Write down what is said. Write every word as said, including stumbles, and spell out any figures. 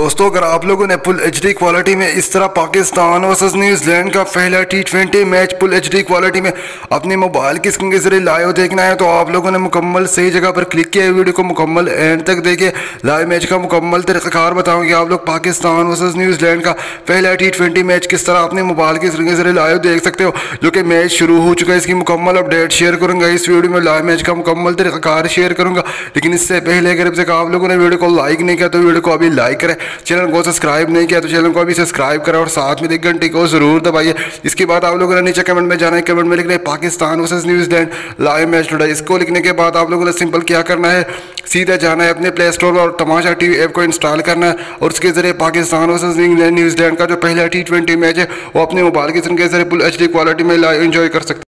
दोस्तों, अगर आप लोगों ने फुल एच डी क्वालिटी में इस तरह पाकिस्तान वर्सेस न्यूजीलैंड का पहला T twenty match full H D quality में अपने मोबाइल की स्क्रीन के जरिए लाइव देखना है तो आप लोगों ने मुकम्मल सही जगह पर क्लिक किया है। वीडियो को मुकम्मल एंड तक देखिए, लाइव मैच का मुकम्मल तरीक़ार बताऊँगी आप लोग पाकिस्तान वर्सेस न्यूजीलैंड का पहला टी ट्वेंटी मैच किस तरह अपने मोबाइल की स्क्रीन के जरिए लाइव देख सकते हो, जो कि मैच शुरू हो चुका है। इसकी मुकम्मल अपडेट शेयर करूँगा इस वीडियो में, लाइव मैच का मुकम्मल तरीक़ार शेयर करूँगा। लेकिन इससे पहले अगर अब तक आप लोगों ने वीडियो को लाइक नहीं किया तो वीडियो को अभी लाइक करें, चैनल को सब्सक्राइब नहीं किया तो चैनल को अभी सब्सक्राइब करें और साथ में एक घंटे को जरूर दबाइए। इसके बाद आप लोगों ने नीचे कमेंट में जाना है, कमेंट में लिखना है Pakistan versus New Zealand live match today. इसको लिखने के बाद आप लोगों ने सिंपल क्या करना है, सीधा जाना है अपने प्ले स्टोर और तमाशा टी वी ऐप को इंस्टॉल करना है और उसके जरिए पाकिस्तान वर्सेस न्यूजीलैंड का जो पहला टी ट्वेंटी मैच है वो अपने मोबाइल के जरिए फुल एच डी क्वालिटी में लाइव एंजॉय कर सकते हैं।